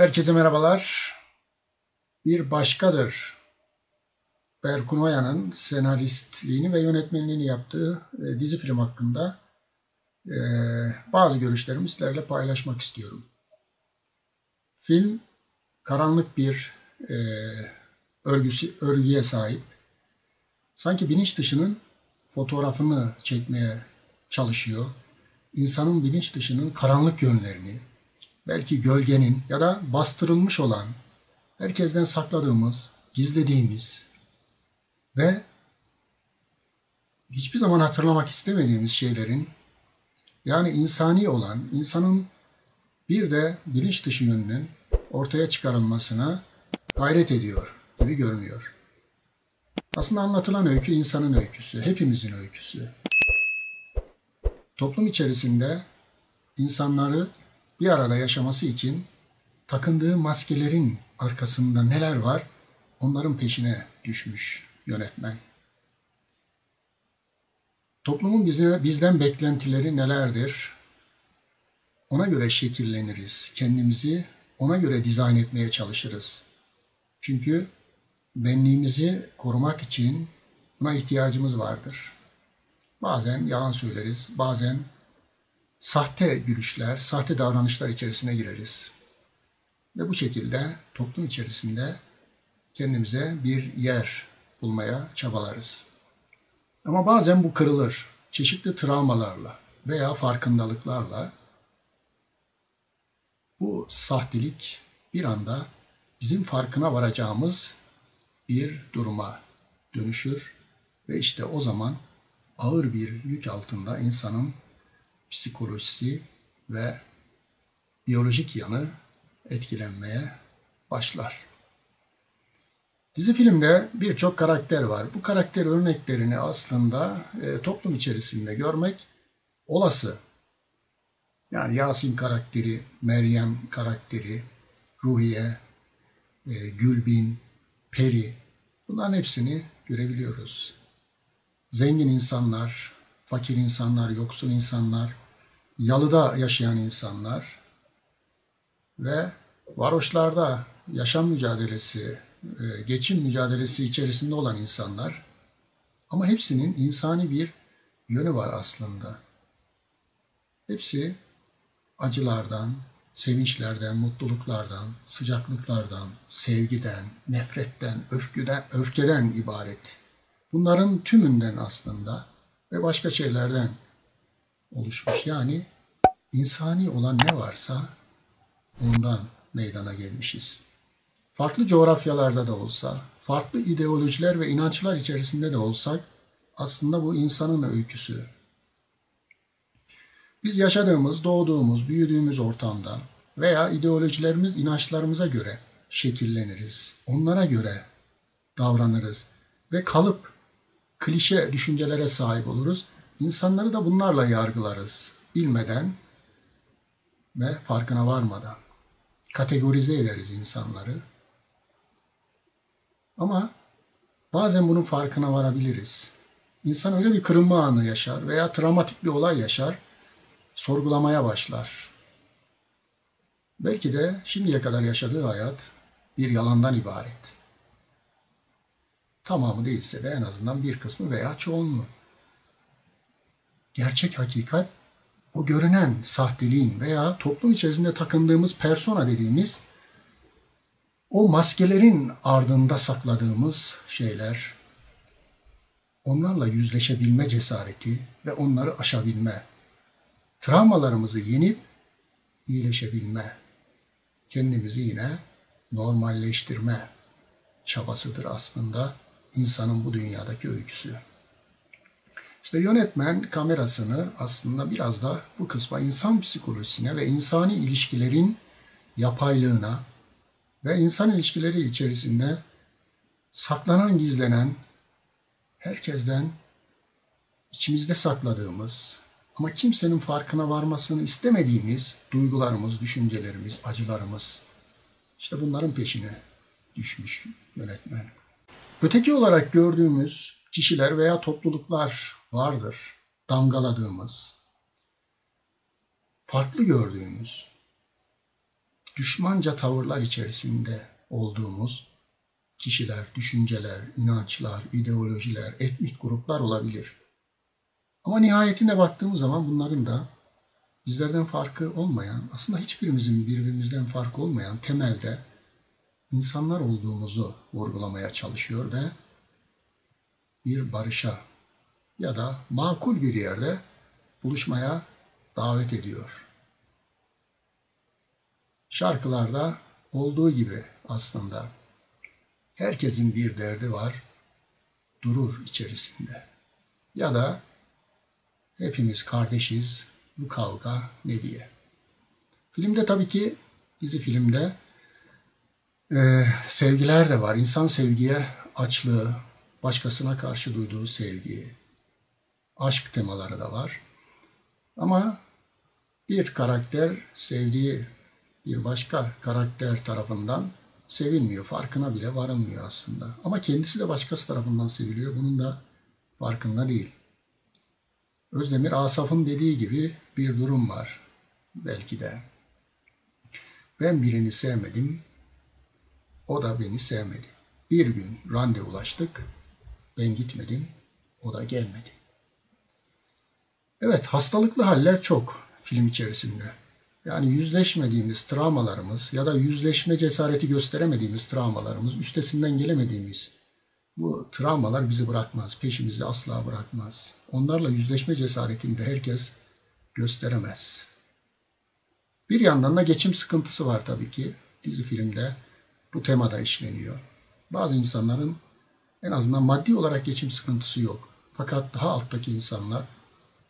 Herkese merhabalar. Bir Başkadır, Berkun Oya'nın senaristliğini ve yönetmenliğini yaptığı dizi film hakkında bazı görüşlerimi sizlerle paylaşmak istiyorum. Film karanlık bir örgüye sahip. Sanki bilinç dışının fotoğrafını çekmeye çalışıyor. İnsanın bilinç dışının karanlık yönlerini, belki gölgenin ya da bastırılmış olan, herkesten sakladığımız, gizlediğimiz ve hiçbir zaman hatırlamak istemediğimiz şeylerin, yani insani olan, insanın bir de bilinç dışı yönünün ortaya çıkarılmasına gayret ediyor gibi görünüyor. Aslında anlatılan öykü insanın öyküsü, hepimizin öyküsü. Toplum içerisinde insanları bir arada yaşaması için takındığı maskelerin arkasında neler var, onların peşine düşmüş yönetmen. Toplumun bizden beklentileri nelerdir? Ona göre şekilleniriz, kendimizi ona göre dizayn etmeye çalışırız. Çünkü benliğimizi korumak için buna ihtiyacımız vardır. Bazen yalan söyleriz, bazen sahte gülüşler, sahte davranışlar içerisine gireriz. Ve bu şekilde toplum içerisinde kendimize bir yer bulmaya çabalarız. Ama bazen bu kırılır. Çeşitli travmalarla veya farkındalıklarla bu sahtelik bir anda bizim farkına varacağımız bir duruma dönüşür. Ve işte o zaman ağır bir yük altında insanın psikolojisi ve biyolojik yanı etkilenmeye başlar. Dizi filmde birçok karakter var. Bu karakter örneklerini aslında toplum içerisinde görmek olası. Yani Yasin karakteri, Meryem karakteri, Ruhiye, Gülbin, Peri, bunların hepsini görebiliyoruz. Zengin insanlar, fakir insanlar, yoksul insanlar, yalıda yaşayan insanlar ve varoşlarda yaşam mücadelesi, geçim mücadelesi içerisinde olan insanlar. Ama hepsinin insani bir yönü var aslında. Hepsi acılardan, sevinçlerden, mutluluklardan, sıcaklıklardan, sevgiden, nefretten, öfkeden ibaret. Bunların tümünden aslında ve başka şeylerden oluşmuş. Yani insani olan ne varsa ondan meydana gelmişiz. Farklı coğrafyalarda da olsa, farklı ideolojiler ve inançlar içerisinde de olsak aslında bu insanın öyküsü. Biz yaşadığımız, doğduğumuz, büyüdüğümüz ortamda veya ideolojilerimiz, inançlarımıza göre şekilleniriz. Onlara göre davranırız ve kalıp, klişe düşüncelere sahip oluruz. İnsanları da bunlarla yargılarız. Bilmeden ve farkına varmadan. Kategorize ederiz insanları. Ama bazen bunun farkına varabiliriz. İnsan öyle bir kırılma anı yaşar veya travmatik bir olay yaşar, sorgulamaya başlar. Belki de şimdiye kadar yaşadığı hayat bir yalandan ibaret. Tamamı değilse de en azından bir kısmı veya çoğunluğu. Gerçek hakikat, o görünen sahteliğin veya toplum içerisinde takındığımız persona dediğimiz o maskelerin ardında sakladığımız şeyler, onlarla yüzleşebilme cesareti ve onları aşabilme, travmalarımızı yenip iyileşebilme, kendimizi yine normalleştirme çabasıdır aslında insanın bu dünyadaki öyküsü. İşte yönetmen kamerasını aslında biraz da bu kısma, insan psikolojisine ve insani ilişkilerin yapaylığına ve insan ilişkileri içerisinde saklanan, gizlenen, herkesten içimizde sakladığımız ama kimsenin farkına varmasını istemediğimiz duygularımız, düşüncelerimiz, acılarımız, işte bunların peşine düşmüş yönetmen. Öteki olarak gördüğümüz kişiler veya topluluklar vardır. Damgaladığımız, farklı gördüğümüz. düşmanca tavırlar içerisinde olduğumuz kişiler, düşünceler, inançlar, ideolojiler, etnik gruplar olabilir. Ama nihayetine baktığımız zaman bunların da bizlerden farkı olmayan, aslında hiçbirimizin birbirimizden farkı olmayan temelde insanlar olduğumuzu vurgulamaya çalışıyor ve bir barışa ya da makul bir yerde buluşmaya davet ediyor. Şarkılarda olduğu gibi aslında herkesin bir derdi var, durur içerisinde. Ya da hepimiz kardeşiz, bu kavga ne diye. Filmde tabii ki, dizi filmde sevgiler de var. İnsan sevgiye açlığı, başkasına karşı duyduğu sevgi, aşk temaları da var. Ama bir karakter sevdiği bir başka karakter tarafından sevilmiyor. Farkına bile varılmıyor aslında. Ama kendisi de başkası tarafından seviliyor. Bunun da farkında değil. Özdemir Asaf'ın dediği gibi bir durum var belki de. Ben birini sevmedim, o da beni sevmedi. Bir gün randevulaştık, ben gitmedim, o da gelmedi. Evet, hastalıklı haller çok film içerisinde. Yani yüzleşmediğimiz travmalarımız ya da yüzleşme cesareti gösteremediğimiz travmalarımız, üstesinden gelemediğimiz bu travmalar bizi bırakmaz, peşimizi asla bırakmaz. Onlarla yüzleşme cesaretini de herkes gösteremez. Bir yandan da geçim sıkıntısı var tabii ki. Dizi filmde bu temada işleniyor. Bazı insanların en azından maddi olarak geçim sıkıntısı yok. Fakat daha alttaki insanlar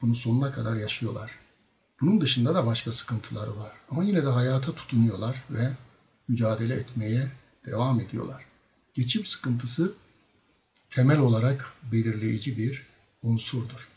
bunu sonuna kadar yaşıyorlar. Bunun dışında da başka sıkıntıları var. Ama yine de hayata tutunuyorlar ve mücadele etmeye devam ediyorlar. Geçim sıkıntısı temel olarak belirleyici bir unsurdur.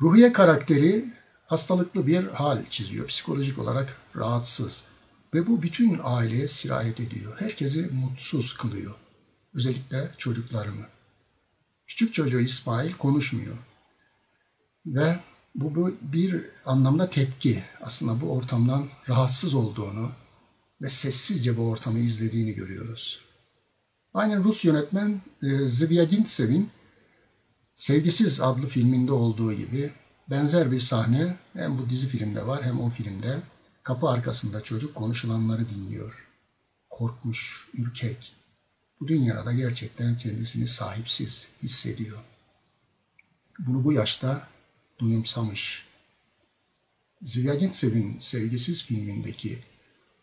Ruhiye karakteri hastalıklı bir hal çiziyor. Psikolojik olarak rahatsız. Ve bu bütün aileye sirayet ediyor. Herkesi mutsuz kılıyor. Özellikle çocuklarını. Küçük çocuğu İsmail konuşmuyor. Ve bu bir anlamda tepki. Aslında bu ortamdan rahatsız olduğunu ve sessizce bu ortamı izlediğini görüyoruz. Aynen Rus yönetmen Zvyagintsev Sevgisiz adlı filminde olduğu gibi benzer bir sahne hem bu dizi filmde var hem o filmde. Kapı arkasında çocuk konuşulanları dinliyor. Korkmuş, ürkek. Bu dünyada gerçekten kendisini sahipsiz hissediyor. Bunu bu yaşta duyumsamış. Zvyagintsev'in Sevgisiz filmindeki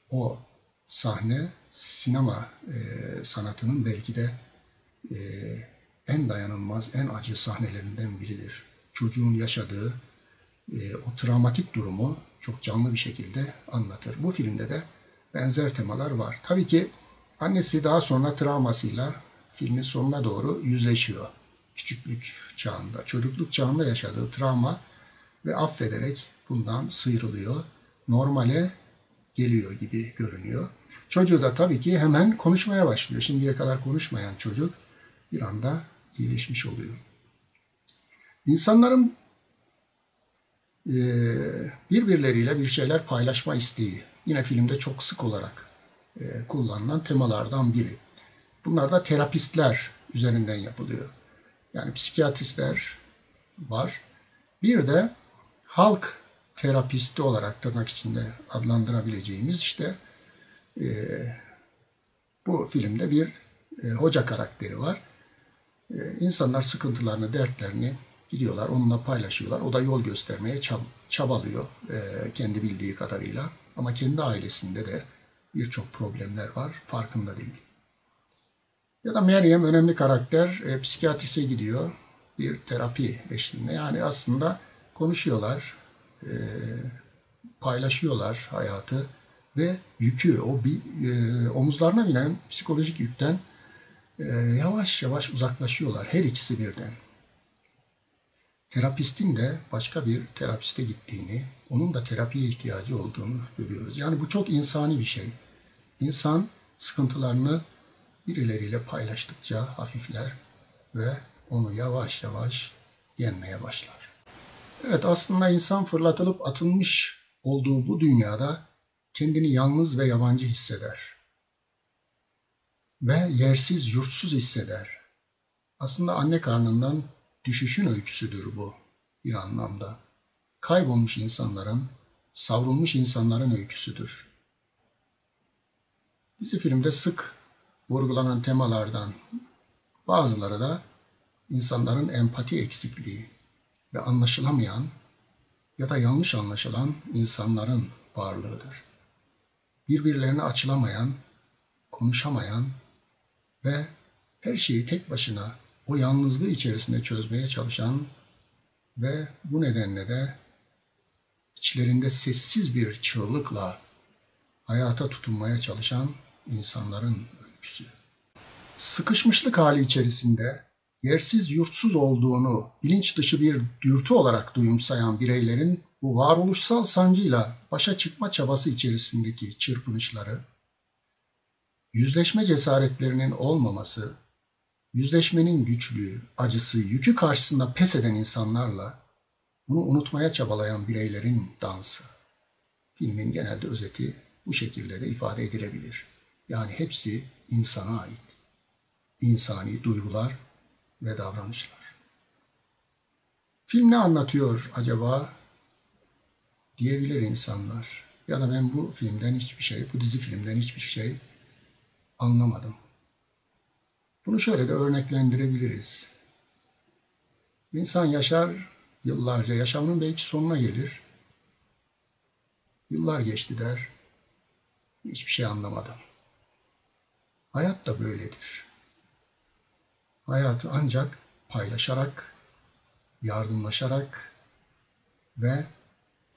o sahne sinema sanatının belki de en dayanılmaz, en acı sahnelerinden biridir. Çocuğun yaşadığı o travmatik durumu çok canlı bir şekilde anlatır. Bu filmde de benzer temalar var. Tabii ki annesi daha sonra travmasıyla filmin sonuna doğru yüzleşiyor. Küçüklük çağında, çocukluk çağında yaşadığı travma ve affederek bundan sıyrılıyor. Normale geliyor gibi görünüyor. Çocuğu da tabii ki hemen konuşmaya başlıyor. Şimdiye kadar konuşmayan çocuk bir anda iyileşmiş oluyor. İnsanların birbirleriyle bir şeyler paylaşma isteği. Yine filmde çok sık olarak kullanılan temalardan biri. Bunlar da terapistler üzerinden yapılıyor. Yani psikiyatristler var. Bir de halk terapisti olarak tırnak içinde adlandırabileceğimiz işte bu filmde bir hoca karakteri var. İnsanlar sıkıntılarını, dertlerini gidiyorlar, onunla paylaşıyorlar. O da yol göstermeye çabalıyor kendi bildiği kadarıyla. Ama kendi ailesinde de birçok problemler var, farkında değil. Ya da Meryem önemli karakter, psikiyatrise gidiyor bir terapi eşliğinde. Yani aslında konuşuyorlar, paylaşıyorlar hayatı ve yükü, omuzlarına binen psikolojik yükten yavaş yavaş uzaklaşıyorlar her ikisi birden. Terapistin de başka bir terapiste gittiğini, onun da terapiye ihtiyacı olduğunu görüyoruz. Yani bu çok insani bir şey. İnsan sıkıntılarını birileriyle paylaştıkça hafifler ve onu yavaş yavaş yenmeye başlar. Evet, aslında insan fırlatılıp atılmış olduğu bu dünyada kendini yalnız ve yabancı hisseder. Ve yersiz, yurtsuz hisseder. Aslında anne karnından düşüşün öyküsüdür bu bir anlamda. Kaybolmuş insanların, savrulmuş insanların öyküsüdür. Dizi filmde sık vurgulanan temalardan bazıları da insanların empati eksikliği ve anlaşılamayan ya da yanlış anlaşılan insanların varlığıdır. Birbirlerine açılamayan, konuşamayan ve her şeyi tek başına o yalnızlığı içerisinde çözmeye çalışan ve bu nedenle de içlerinde sessiz bir çığlıkla hayata tutunmaya çalışan insanların öyküsü. Sıkışmışlık hali içerisinde yersiz yurtsuz olduğunu bilinç dışı bir dürtü olarak duyumsayan bireylerin bu varoluşsal sancıyla başa çıkma çabası içerisindeki çırpınışları, yüzleşme cesaretlerinin olmaması, yüzleşmenin güçlüğü, acısı, yükü karşısında pes eden insanlarla bunu unutmaya çabalayan bireylerin dansı. Filmin genelde özeti bu şekilde de ifade edilebilir. Yani hepsi insana ait. İnsani duygular ve davranışlar. Film ne anlatıyor acaba diyebilir insanlar. Ya da ben bu filmden hiçbir şey, bu dizi filmden hiçbir şey anlamadım. Bunu şöyle de örneklendirebiliriz. İnsan yaşar yıllarca, yaşamının belki sonuna gelir. Yıllar geçti der, hiçbir şey anlamadım. Hayat da böyledir. Hayatı ancak paylaşarak, yardımlaşarak ve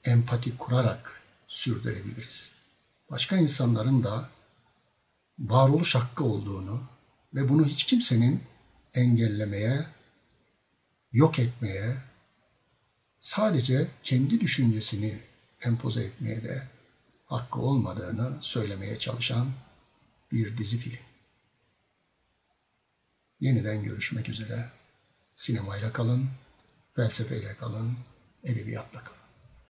empati kurarak sürdürebiliriz. Başka insanların da varoluş hakkı olduğunu ve bunu hiç kimsenin engellemeye, yok etmeye, sadece kendi düşüncesini empoze etmeye de hakkı olmadığını söylemeye çalışan bir dizi film. Yeniden görüşmek üzere. Sinemayla kalın, felsefeyle kalın, edebiyatla kalın.